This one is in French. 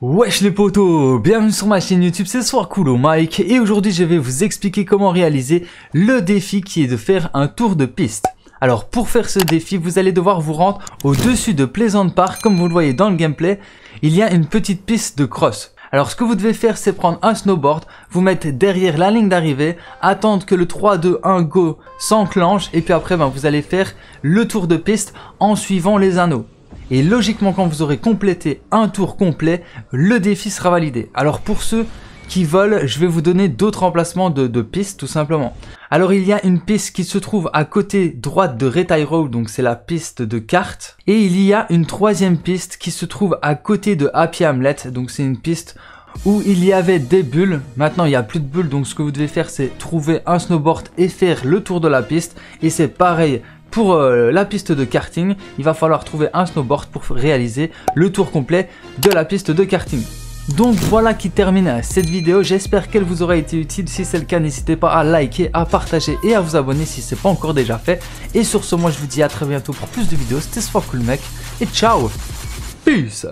Wesh les potos, bienvenue sur ma chaîne YouTube, c'est Soiscool Mec et aujourd'hui je vais vous expliquer comment réaliser le défi qui est de faire un tour de piste. Alors pour faire ce défi, vous allez devoir vous rendre au-dessus de Pleasant Park. Comme vous le voyez dans le gameplay, il y a une petite piste de cross. Alors ce que vous devez faire, c'est prendre un snowboard, vous mettre derrière la ligne d'arrivée, attendre que le 3, 2, 1, go s'enclenche et puis après vous allez faire le tour de piste en suivant les anneaux. Et logiquement, quand vous aurez complété un tour complet, le défi sera validé. Alors pour ceux qui veulent, je vais vous donner d'autres emplacements de pistes tout simplement. Alors il y a une piste qui se trouve à côté droite de Retire Road, donc c'est la piste de kart. Et il y a une troisième piste qui se trouve à côté de Happy Hamlet, donc c'est une piste où il y avait des bulles. Maintenant il n'y a plus de bulles, donc ce que vous devez faire, c'est trouver un snowboard et faire le tour de la piste. Et c'est pareil pour la piste de karting, il va falloir trouver un snowboard pour réaliser le tour complet de la piste de karting. Donc voilà qui termine cette vidéo, j'espère qu'elle vous aura été utile. Si c'est le cas, n'hésitez pas à liker, à partager et à vous abonner si ce n'est pas encore déjà fait. Et sur ce, moi je vous dis à très bientôt pour plus de vidéos, c'était Soiscool Mec et ciao, peace.